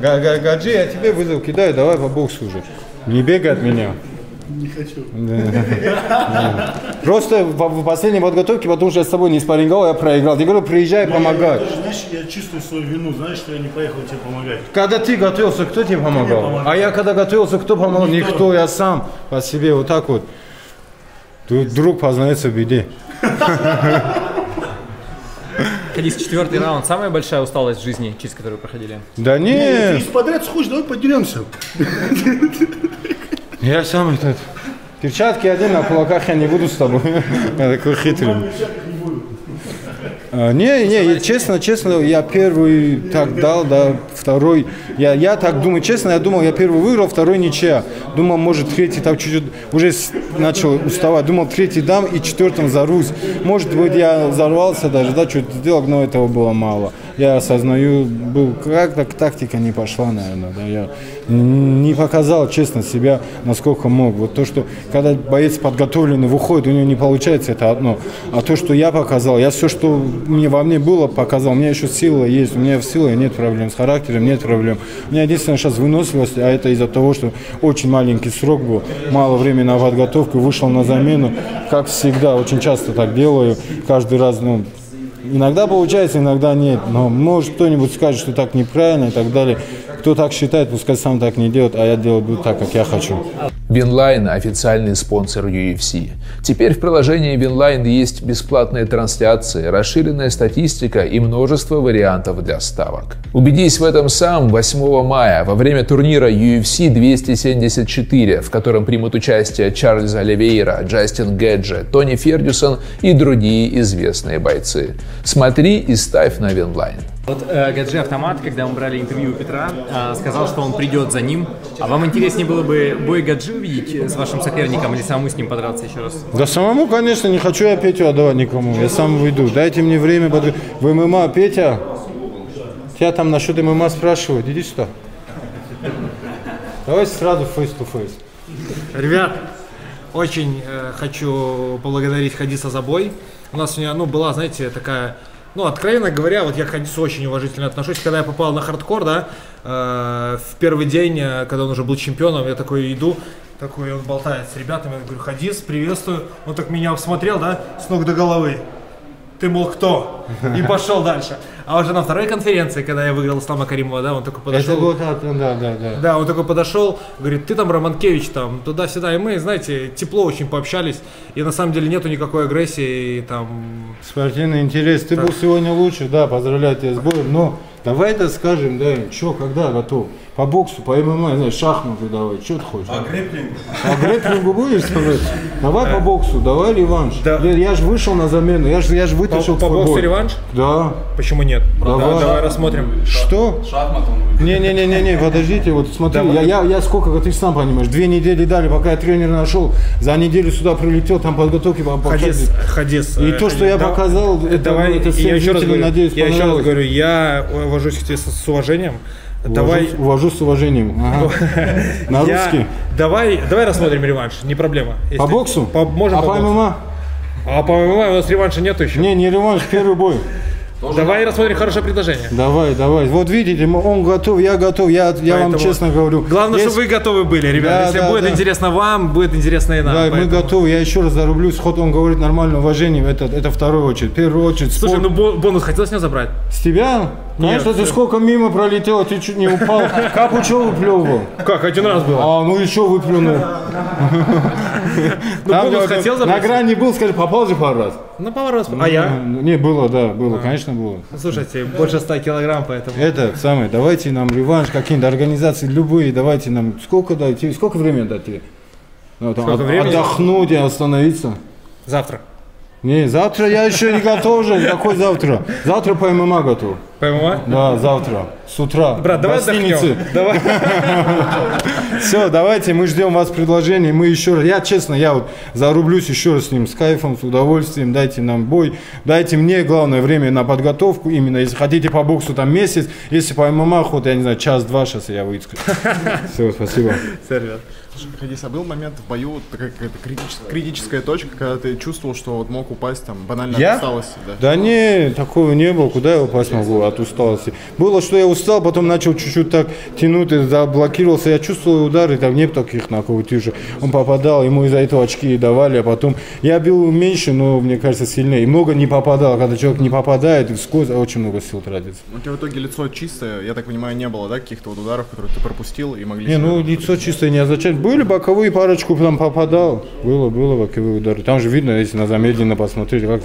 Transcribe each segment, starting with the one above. Гаджи, я тебе вызов кидаю, давай по боксу уже. Не бегай от меня. Не хочу. Просто в последней подготовке, потому что я с тобой не спарринговал, я проиграл. Я говорю, приезжай, помогай. Знаешь, я чувствую свою вину, знаешь, что я не поехал тебе помогать. Когда ты готовился, кто тебе помогал? А я когда готовился, кто помогал? Никто, я сам по себе, вот так вот. Тут друг познается в беде. Хадис, 4-й раунд. Самая большая усталость в жизни, через которую проходили? Да нет. Если подряд схож, давай поделимся. Я сам этот. Перчатки один, на кулаках я не буду с тобой. Я такой хитрый. Не, честно, я первый так дал, да, второй. Я так думаю, честно, я думал, я первый выиграл, второй ничья. Думал, может, третий там чуть-чуть, уже начал уставать. Думал, третий дам и четвертым взорвусь. Может быть, я взорвался даже, да, что-то сделал, но этого было мало. Я осознаю, был как-то тактика не пошла, наверное, да, я не показал, честно, себя, насколько мог. Вот то, что когда боец подготовленный выходит, у него не получается, это одно. А то, что я показал, я все, что во мне было, показал. У меня еще сила есть, у меня в силе нет проблем, с характером нет проблем. У меня единственное сейчас выносливость, а это из-за того, что очень маленький срок был, мало времени на подготовку, вышел на замену, как всегда, очень часто так делаю, каждый раз, ну, иногда получается, иногда нет, но может кто-нибудь скажет, что так неправильно и так далее. Кто так считает, пускай сам так не делает, а я делаю так, как я хочу. Винлайн – официальный спонсор UFC. Теперь в приложении Винлайн есть бесплатные трансляции, расширенная статистика и множество вариантов для ставок. Убедись в этом сам 8 мая во время турнира UFC 274, в котором примут участие Чарльз Оливейра, Джастин Гэджи, Тони Фергюсон и другие известные бойцы. Смотри и ставь на Винлайн. Вот Гаджи Автомат, когда мы брали интервью у Петра, сказал, что он придет за ним. А вам интереснее было бы бой Гаджи увидеть с вашим соперником или самому с ним подраться еще раз? Да самому, конечно, не хочу я Петю отдавать никому. Я сам выйду. Дайте мне время. В ММА, Петя, тебя там насчет ММА спрашивают. Иди сюда. Давай сразу фейс-ту-фейс. Ребят, очень хочу поблагодарить Хадиса за бой. У нас у него, ну, была, знаете, такая... Ну, откровенно говоря, вот я к Хадису очень уважительно отношусь. Когда я попал на хардкор, да, в первый день, когда он уже был чемпионом, я такой иду, такой он болтает с ребятами, я говорю, Хадис, приветствую. Он так меня обсмотрел, да, с ног до головы. Ты, мол, кто? И пошел дальше. А уже на второй конференции, когда я выиграл Ислама Каримова, да, он такой подошел. Это вот, да. Да, он такой подошел, говорит, ты там, Романкевич, там, туда-сюда. И мы, знаете, тепло очень пообщались. И на самом деле нету никакой агрессии. И, там... Спортивный интерес. Ты был сегодня лучше, да, поздравляю тебя с боем. Но давай это скажем, да, что, когда готов? По боксу, по ММА, знаешь, шахматы давай, что ты хочешь? А грэплингу? А грэплингу будешь сказать? Давай по боксу, давай реванш. Да. Я же вышел на замену, я же вытащил по боксу реванш? Да. Почему нет? Давай рассмотрим. Что? Шахматы он выиграл. Не-не-не, подождите, вот смотри, я сколько, ты сам понимаешь, 2 недели дали, пока я тренера нашел, за неделю сюда прилетел, там подготовки по Хадис. Хадис. И то, что я показал, это все, надеюсь, понравилось. Я еще раз говорю, я вожусь к тебе с уважением. Давай... Увожу с уважением. Ага. На русский. Давай рассмотрим реванш, не проблема. По боксу? Можем по боксу. ММА? А по ММА у нас реванша нету еще. Не реванш, первый бой. Давай рассмотрим хорошее предложение. Давай. Вот видите, он готов, я вам честно говорю. Главное, чтобы вы готовы были, ребята. Если будет интересно вам, будет интересно и нам. Да, мы готовы, я еще раз зарублюсь. Ход он говорит нормально, уважение, это второй очередь. Первую очередь. Слушай, ну бонус хотел с него забрать? С тебя? Конечно, ты сколько мимо пролетел, ты чуть не упал. Капу что выплевывал? Как, 1 раз было? А, ну еще выплюнул. Ну, бонус хотел забрать? На грани был, скажи, попал же пару раз. Ну, пару раз. А я? Не, было, конечно. Было. Слушайте, больше 100 килограмм, поэтому... Это самое, давайте нам реванш, какие-нибудь организации, любые, давайте нам... Сколько дайте, сколько времени дать тебе? Ну, отдохнуть и остановиться. Завтра. Не, завтра я еще не готов же, какой завтра? Завтра по ММА готов. По ММА? Да, завтра, с утра. Брат, давай отдохнем. Давай. Все, давайте, мы ждем вас предложений, мы еще раз, я честно вот зарублюсь еще раз с ним, с кайфом, с удовольствием, дайте нам бой, дайте мне, главное, время на подготовку, именно, если хотите по боксу, там, месяц, если по ММА, хоть, я не знаю, час-два, сейчас я выйду. Все, спасибо. Хадис, а был момент в бою, какая-то критическая точка, когда ты чувствовал, что вот мог упасть, там, банально от усталости? Да не, такого не было, куда я упасть могу? от усталости. Было, что я устал, потом начал чуть-чуть так тянуть, и заблокировался. Я чувствовал удары, там нет таких, нахуй, ты же. Он попадал, ему из-за этого очки давали, а потом... Я бил меньше, но, мне кажется, сильнее. И много не попадал. Когда человек не попадает, и вскользь очень много сил тратится. У тебя в итоге лицо чистое, я так понимаю, не было, да, каких-то вот ударов, которые ты пропустил и могли... Не, ну, лицо чистое не означает. Были боковые, парочку там попадал. Было боковые удары. Там же видно, если на замедленно посмотреть, как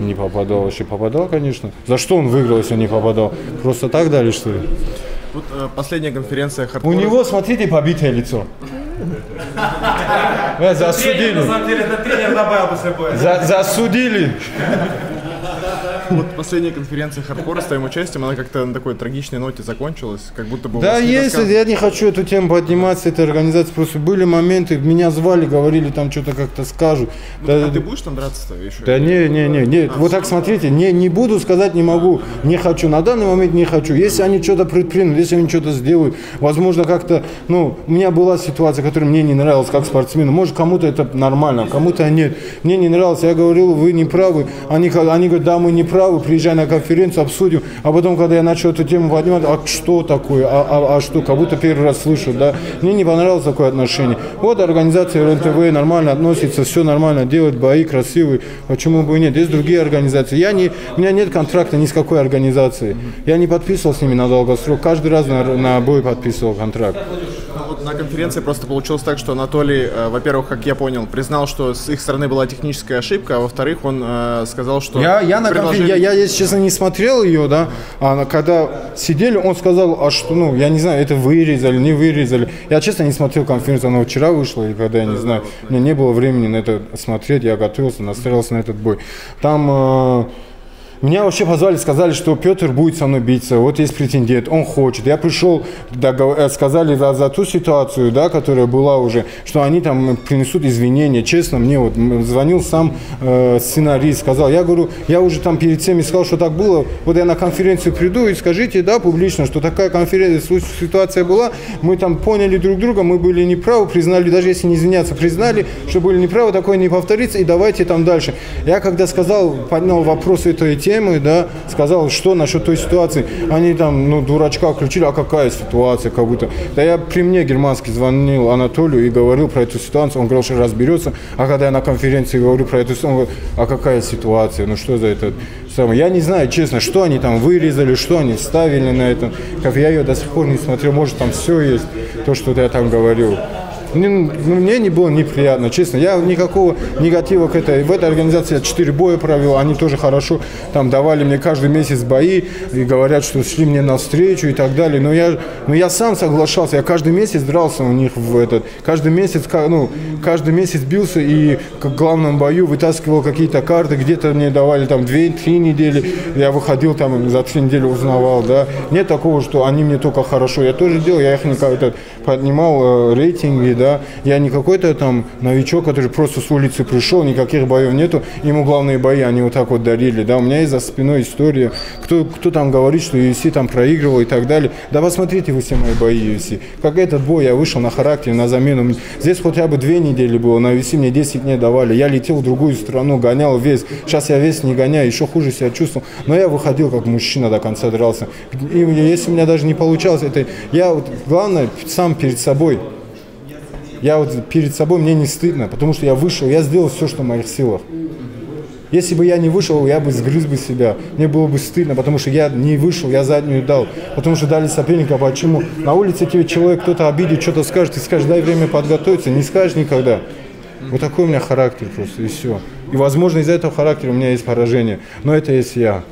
не попадал. Вообще попадал, конечно. За что он выиграл, если он не попадал? Просто так дали, что ли? Вот последняя конференция хардкора. У него, смотрите, побитое лицо. Засудили. На самом деле, это тренер добавил после боя. Засудили. Вот последняя конференция хардкора с твоим участием, она как-то на такой трагичной ноте закончилась, как будто бы... Да, если я не хочу эту тему подниматься, этой организации, просто были моменты, меня звали, говорили, там что-то как-то скажут. Ну, да, а ты будешь там драться-то еще? Да не, вот так смотрите, не буду сказать, не могу, не хочу, на данный момент не хочу. Если они что-то предпримут, если они что-то сделают, возможно, как-то, ну, у меня была ситуация, которая мне не нравилась как спортсмену, может, кому-то это нормально, кому-то нет. Мне не нравилось, я говорил, вы не правы, они говорят, да, мы не правы. Приезжай на конференцию, обсудим, а потом, когда я начал эту тему поднимать, а что такое, а что, как будто первый раз слышу, да, мне не понравилось такое отношение. Вот организация РНТВ нормально относится, все нормально, делают бои красивые, почему бы и нет, есть другие организации, у меня нет контракта ни с какой организацией, я не подписывал с ними на долгосрок, каждый раз на бой подписывал контракт. На конференции просто получилось так, что Анатолий, во-первых, как я понял, признал, что с их стороны была техническая ошибка, а во-вторых, он сказал, что... Я, если честно, не смотрел ее, да, а когда сидели, он сказал, а что, ну, я не знаю, это вырезали, не вырезали. Я, честно, не смотрел конференцию, она вчера вышла, и когда, я не знаю, у меня не было времени на это смотреть, я готовился, настроился на этот бой. Там... Меня вообще позвали, сказали, что Петр будет со мной биться, вот есть претендент, он хочет. Я пришел, сказали за ту ситуацию, да, которая была уже, что они там принесут извинения. Честно, мне вот звонил сам сценарист, сказал, я говорю, я уже там перед всеми сказал, что так было, вот я на конференцию приду и скажите, да, публично, что такая конференция, ситуация была, мы там поняли друг друга, мы были неправы, признали, даже если не извиняться, признали, что были неправы, такое не повторится, и давайте там дальше. Я когда сказал, поднял вопрос этой темы, да, сказал, что насчет той ситуации. Они там, ну, дурачка включили, а какая ситуация, как будто. Да я при мне германский звонил Анатолию и говорил про эту ситуацию, он говорил, что разберется, а когда я на конференции говорю про эту ситуацию, он говорит, а какая ситуация, ну что за это самое. Я не знаю, честно, что они там вырезали, что они вставили на этом, как я ее до сих пор не смотрел, может там все есть, то, что я там говорил. Мне не было неприятно, честно. Я никакого негатива к этой... В этой организации я 4 боя провел. Они тоже хорошо там давали мне каждый месяц бои. И говорят, что шли мне навстречу и так далее. Но я сам соглашался. Я каждый месяц дрался у них в этот... Каждый месяц бился и в главном бою вытаскивал какие-то карты. Где-то мне давали там 2-3 недели. Я выходил там за 3 недели узнавал, да. Нет такого, что они мне только хорошо. Я тоже делал. Я их поднимал рейтинги, да. Я не какой-то там новичок, который просто с улицы пришел, никаких боев нету, ему главные бои они вот так вот дарили, да, у меня есть за спиной история, кто там говорит, что UFC там проигрывал и так далее, да посмотрите вы все мои бои UFC, как этот бой я вышел на характер, на замену, здесь хотя бы 2 недели было, на UFC мне 10 дней давали, я летел в другую страну, гонял вес, сейчас я вес не гоняю, еще хуже себя чувствовал, но я выходил как мужчина, до конца дрался, и если у меня даже не получалось, это я вот, главное, сам перед собой. Я вот перед собой, мне не стыдно, потому что я вышел, я сделал все, что в моих силах. Если бы я не вышел, я бы сгрыз бы себя, мне было бы стыдно, потому что я не вышел, я заднюю дал, потому что дали соперника, почему? На улице тебе человек кто-то обидит, что-то скажет, ты скажешь, дай время подготовиться, не скажешь никогда. Вот такой у меня характер просто, и все. И, возможно, из-за этого характера у меня есть поражение, но это есть я.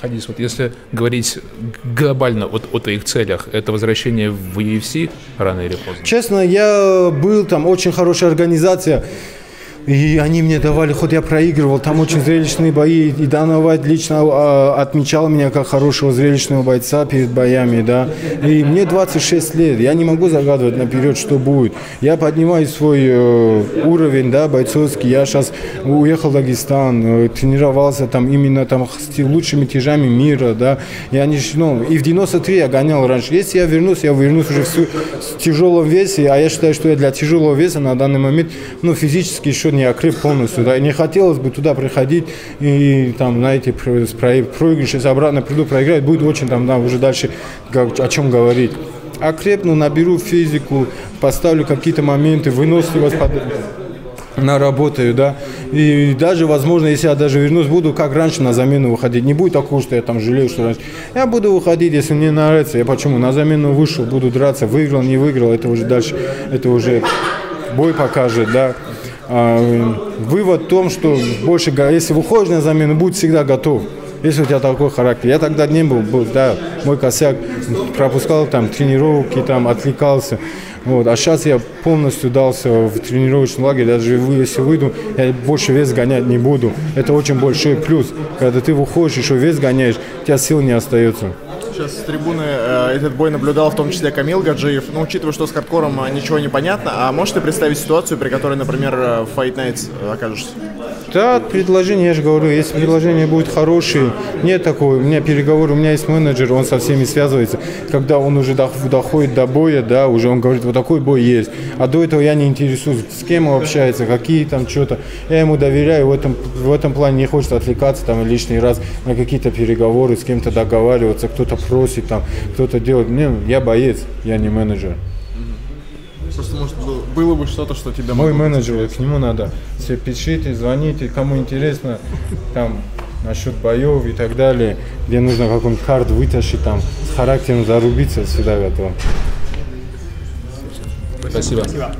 Хадис, вот если говорить глобально о твоих целях, это возвращение в UFC рано или поздно? Честно, я был там, очень хорошая организация. И они мне давали ход, я проигрывал, там очень зрелищные бои, и Дана Вайт лично отмечал меня как хорошего зрелищного бойца перед боями, да, и мне 26 лет, я не могу загадывать наперед, что будет, я поднимаю свой уровень, да, бойцовский, я сейчас уехал в Дагестан, тренировался там именно там с лучшими тяжами мира, да, я не, ну, и в 93 я гонял раньше, если я вернусь уже в тяжелом весе, а я считаю, что я для тяжелого веса на данный момент, ну, физически еще еще не окреп полностью, да, и не хотелось бы туда приходить и там, знаете, проигрыши, обратно приду, проиграть, будет очень там, да, уже дальше о чем говорить. Окрепну, наберу физику, поставлю какие-то моменты, выносливость, наработаю, да, и даже, возможно, если я даже вернусь, буду как раньше на замену выходить, не будет такого, что я там жалею, что раньше, я буду выходить, если мне нравится, я почему, на замену вышел, буду драться, выиграл, не выиграл, это уже дальше, это уже бой покажет, да. Вывод в том, что больше, если выходишь на замену, будь всегда готов. Если у тебя такой характер. Я тогда не был, да, мой косяк, пропускал там тренировки, там отвлекался. Вот. А сейчас я полностью дался в тренировочный лагерь, даже если выйду, я больше вес гонять не буду. Это очень большой плюс. Когда ты выходишь, еще вес гоняешь, у тебя сил не остается. Сейчас с трибуны этот бой наблюдал в том числе Камил Гаджиев. Но учитывая, что с хардкором ничего не понятно, а можешь ты представить ситуацию, при которой, например, в Fight Night окажешься? Да, предложение, я же говорю, если предложение будет хорошее, нет такого, у меня переговоры, у меня есть менеджер, он со всеми связывается, когда он уже доходит до боя, да, уже он говорит, вот такой бой есть, а до этого я не интересуюсь, с кем он общается, какие там что-то, я ему доверяю, в этом плане не хочется отвлекаться там лишний раз на какие-то переговоры, с кем-то договариваться, кто-то просит там, кто-то делает, не, я боец, я не менеджер. Просто, может, было бы что-то, что тебе мой менеджер, к нему надо. Все пишите, звоните, кому интересно, там, насчет боев и так далее, где нужно какой-нибудь карт вытащить, там, с характером зарубиться, всегда готово. Спасибо.